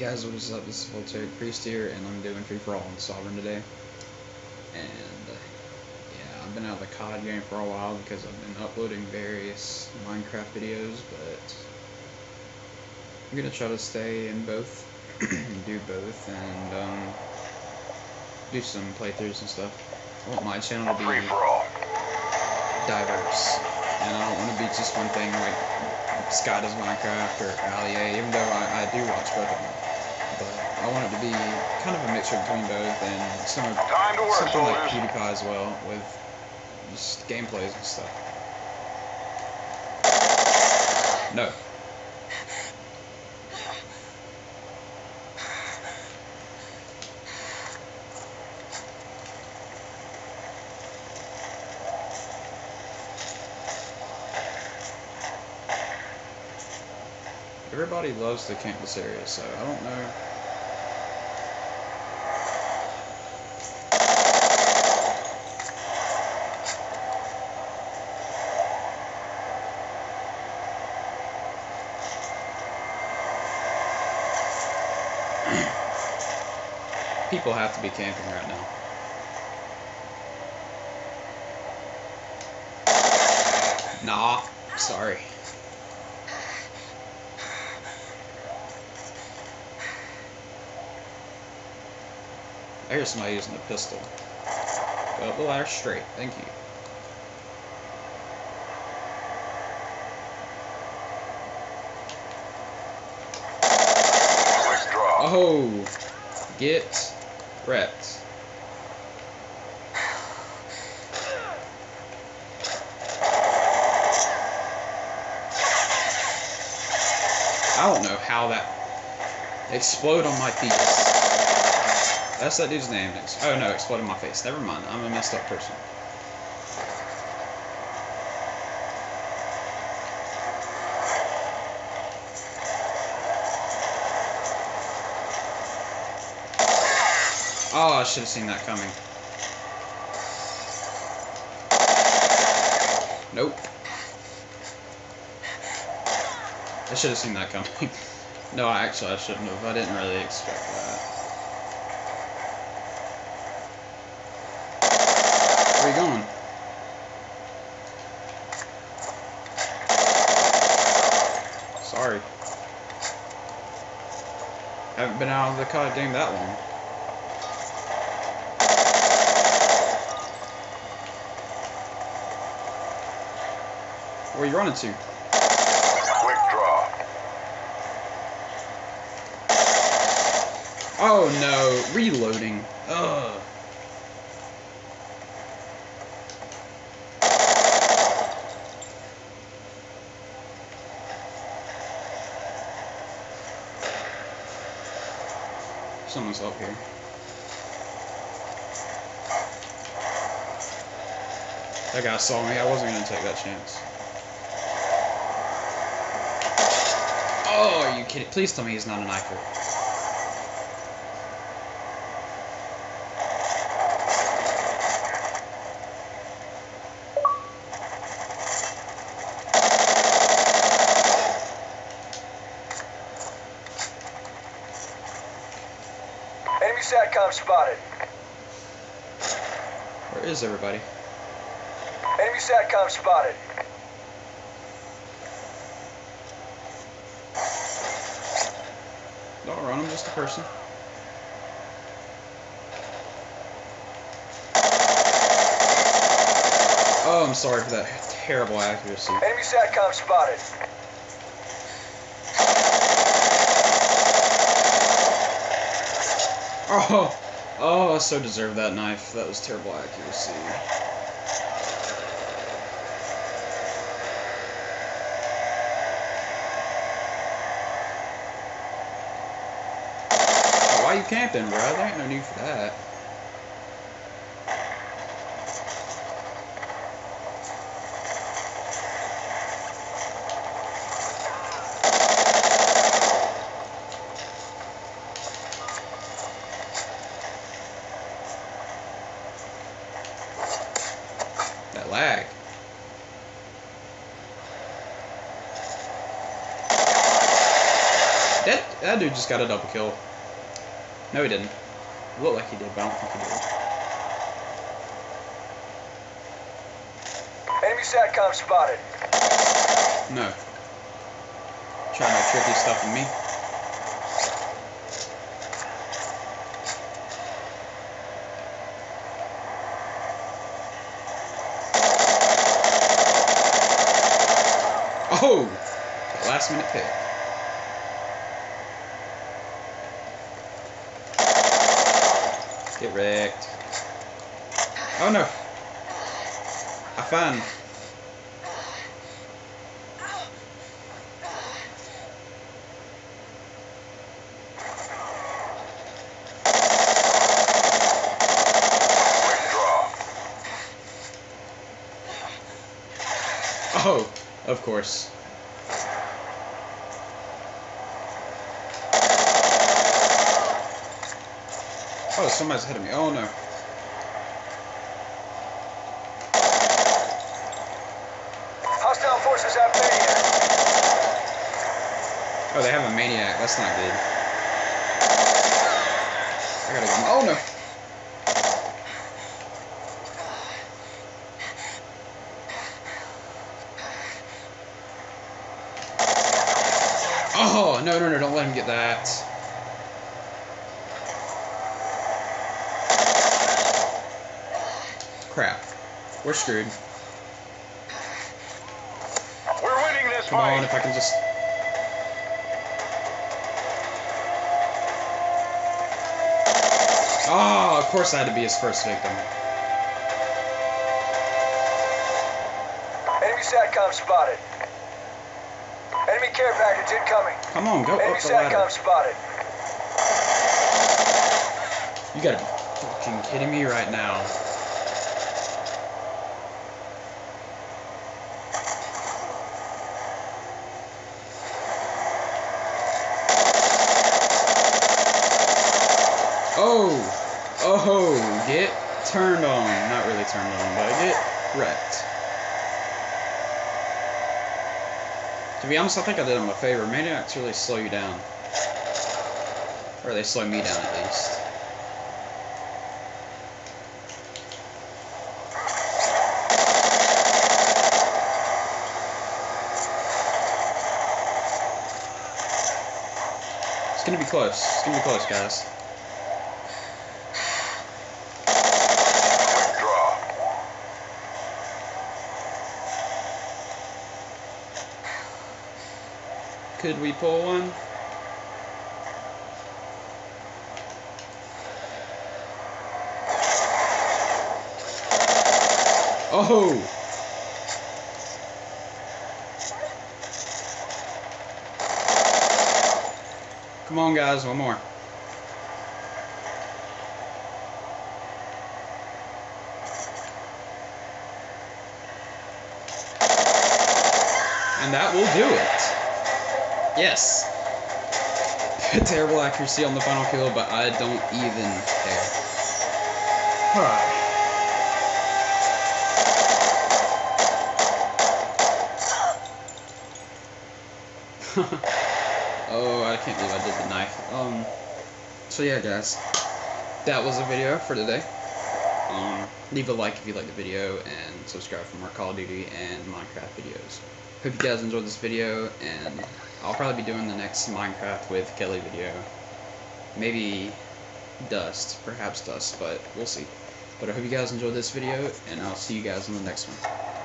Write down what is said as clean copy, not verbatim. guys, what is up? This is Voltaire Priest here, and I'm doing Free For All on Sovereign today. And yeah, I've been out of the COD game for a while because I've been uploading various Minecraft videos, but I'm gonna try to stay in both and do both and do some playthroughs and stuff. I want my channel to be diverse, and I don't want to be just one thing like Scott is Minecraft or Allie, even though I do watch both of them. But I want it to be kind of a mixture between both and something like PewDiePie as well, with just gameplays and stuff. No. Everybody loves the campus area, so I don't know. People have to be camping right now. Nah, sorry. I hear somebody using a pistol. Go up the ladder straight. Thank you. Quick draw. Oh! Get wrecked. I don't know how that exploded on my feet. That's that dude's name. Oh no, exploded in my face. Never mind, I'm a messed up person. Oh, I should have seen that coming. Nope. I should have seen that coming. No, I shouldn't have. I didn't really expect that. Where are you going? Sorry. Haven't been out of the COD game that long. Where are you running to? Quick draw. Oh no, reloading. Ugh. Someone's up here. That guy saw me. I wasn't going to take that chance. Oh, are you kidding? Please tell me he's not a knifer. Enemy SATCOM spotted. Where is everybody? Enemy SATCOM spotted. Don't run, I'm just a person. Oh, I'm sorry for that terrible accuracy. Enemy SATCOM spotted. Oh, I so deserved that knife. That was terrible accuracy. Why you camping, bro? There ain't no need for that. Lag. That That dude just got a double kill. No, he didn't. It looked like he did, but I don't think he did. Enemy SATCOM spotted. No. Trying to tricky stuff in me. Oh! That last minute pick. Get wrecked. Oh no! I found. Oh, of course. Oh, somebody's ahead of me. Oh, no. Hostile forces out maniac. Oh, they have a maniac. That's not good. I gotta go. Oh, no. Oh, no, no, no. Don't let him get that. Crap. We're screwed. We're winning this fight. Come on, if I can just... Oh, of course I had to be his first victim. Enemy SATCOM spotted. Enemy care package incoming. Come on, go up the ladder. Enemy SATCOM spotted. You gotta be fucking kidding me right now. Oh, get turned on. Not really turned on, but get wrecked. To be honest, I think I did him a favor. Maniacs really slow you down. Or they slow me down, at least. It's gonna be close. It's gonna be close, guys. Could we pull one? Oh! Come on, guys, one more. And that will do it. Yes. Terrible accuracy on the final kill, but I don't even care. Alright. Oh, I can't believe I did the knife. So yeah, guys. That was the video for today. Leave a like if you liked the video, and subscribe for more Call of Duty and Minecraft videos. Hope you guys enjoyed this video, and I'll probably be doing the next Minecraft with Kelly video. Maybe Dust, perhaps Dust, but we'll see. But I hope you guys enjoyed this video, and I'll see you guys in the next one.